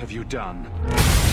What have you done?